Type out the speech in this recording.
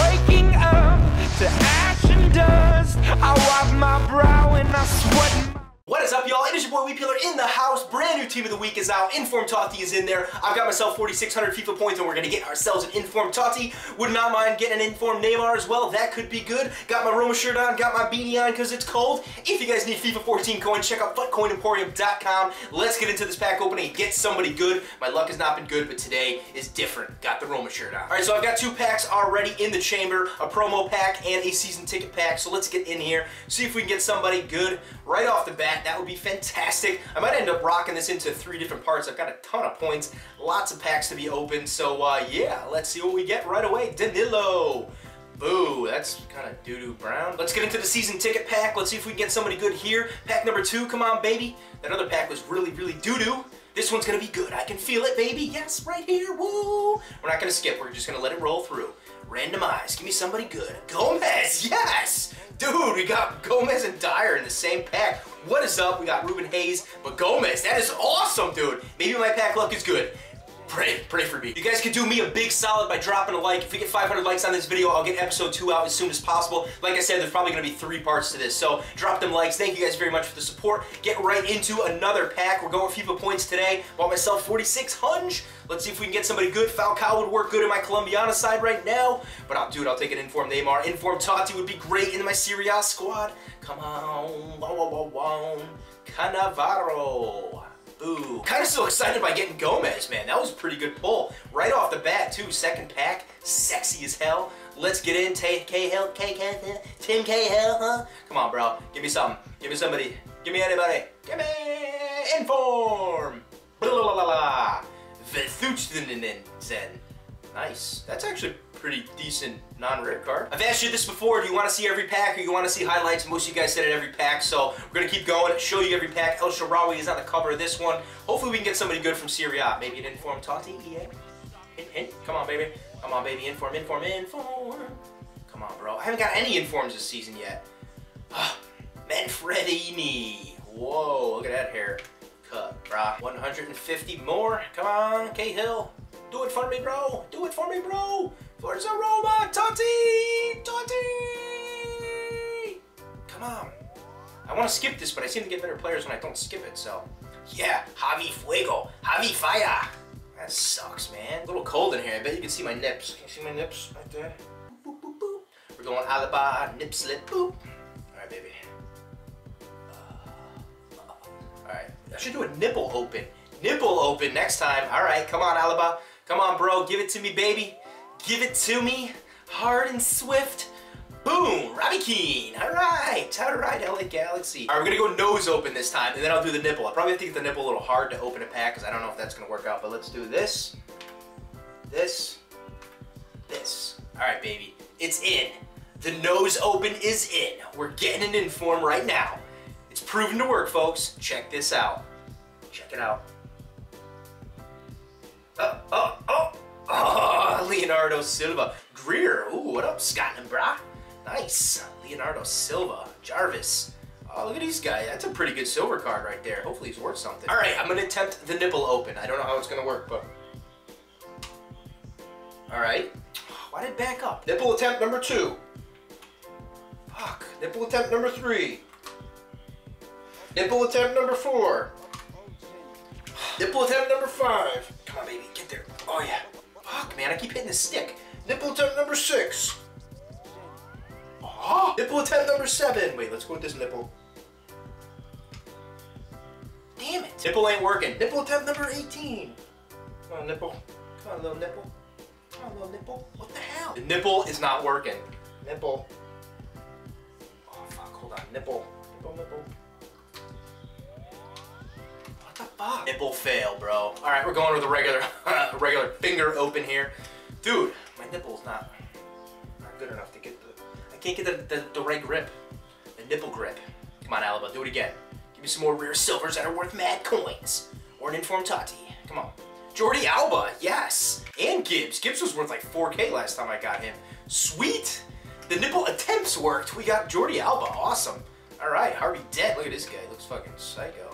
waking up to ash and dust. I wipe my brow and I sweat. What is up, y'all? It is your boy Wee Peeler in the house. Brand new team of the week is out. Inform Totti is in there. I've got myself 4,600 FIFA points, and we're going to get ourselves an Inform Totti. Would not mind getting an Inform Neymar as well. That could be good. Got my Roma shirt on. Got my beanie on because it's cold. If you guys need FIFA 14 coins, check out footcoinemporium.com. Let's get into this pack opening and get somebody good. My luck has not been good, but today is different. Got the Roma shirt on. All right, so I've got two packs already in the chamber, a promo pack and a season ticket pack. So let's get in here, see if we can get somebody good right off the bat. That would be fantastic. I might end up rocking this into three different parts. I've got a ton of points, lots of packs to be opened. So yeah, let's see what we get right away. Danilo. Boo, that's kind of doo-doo brown. Let's get into the season ticket pack. Let's see if we can get somebody good here. Pack number two, come on, baby. That other pack was really, really doo-doo. This one's going to be good. I can feel it, baby. Yes, right here. Woo. We're not going to skip. We're just going to let it roll through. Randomize. Give me somebody good. Gomez. Yes. Dude, we got Gomez and Dyer in the same pack. What is up? We got Reuben Hayes, but Gomez. That is awesome, dude. Maybe my pack luck is good. Pray for me. You guys can do me a big solid by dropping a like. If we get 500 likes on this video, I'll get episode 2 out as soon as possible. Like I said, there's probably going to be 3 parts to this, so drop them likes. Thank you guys very much for the support. Get right into another pack. We're going FIFA points today. Bought myself 4,600. Let's see if we can get somebody good. Falcao would work good in my Colombiana side right now, but I'll take an Inform Neymar. Inform Totti would be great in my Serie A squad. Come on. Cannavaro. Ooh, kind of still excited by getting Gomez, man. That was a pretty good pull. Right off the bat, too. Second pack, sexy as hell. Let's get in. Cahill, Tim Cahill, huh? Come on, bro. Give me something. Give me somebody. Give me anybody. Give me Inform. Zen. Nice. That's actually pretty decent non-rare card. I've asked you this before. Do you want to see every pack or you want to see highlights? Most of you guys said it every pack, so we're going to keep going. Show you every pack. El Shaarawy is on the cover of this one. Hopefully we can get somebody good from Serie A. Maybe an Inform Totti. Yeah. Come on, baby. Come on, baby. Inform. Come on, bro. I haven't got any Informs this season yet. Manfredini. Whoa, look at that hair cut, bro. 150 more. Come on, Cahill. Do it for me, bro. Do it for me, bro. Forza Roma. Totti. Totti. Come on. I want to skip this, but I seem to get better players when I don't skip it, so. Yeah. Javi Fuego. Javi Fire. That sucks, man. A little cold in here. I bet you can see my nips. Can you see my nips right there? Boop, boop, boop. We're going Alaba. Nip slip. Boop. All right, baby. All right. I should do a nipple open. Nipple open next time. All right. Come on, Alaba. Come on, bro. Give it to me, baby. Give it to me. Hard and swift. Boom. Robbie Keane. All right. All right, LA Galaxy. All right, we're going to go nose open this time, and then I'll do the nipple. I probably have to get the nipple a little hard to open a pack because I don't know if that's going to work out, but let's do this. This. This. All right, baby. It's in. The nose open is in. We're getting an Inform right now. It's proven to work, folks. Check this out. Check it out. Leonardo Silva. Greer. Ooh, what up, Scotland, brah? Nice. Leonardo Silva. Jarvis. Oh, look at these guys. That's a pretty good silver card right there. Hopefully he's worth something. All right, I'm going to attempt the nipple open. I don't know how it's going to work, but... All right. Why did it back up? Nipple attempt number 2. Fuck. Nipple attempt number 3. Nipple attempt number 4. Nipple attempt number 5. Come on, baby. Get there. Oh, yeah. Fuck, man, I keep hitting the stick. Nipple attempt number 6. Oh, nipple attempt number 7. Wait, let's go with this nipple. Damn it. Nipple ain't working. Nipple attempt number 18. Come on, nipple. Come on, little nipple. Come on, little nipple. What the hell? The nipple is not working. Nipple. Oh, fuck, hold on. Nipple. Nipple, nipple. Nipple fail, bro. All right, we're going with a regular finger open here. Dude, my nipple's not good enough to get the... I can't get the right grip. The nipple grip. Come on, Alaba, do it again. Give me some more rare silvers that are worth mad coins. Or an Inform Totti. Come on. Jordi Alba, yes. And Gibbs. Gibbs was worth like 4K last time I got him. Sweet. The nipple attempts worked. We got Jordi Alba. Awesome. All right, Harvey Dent. Look at this guy. Looks fucking psycho.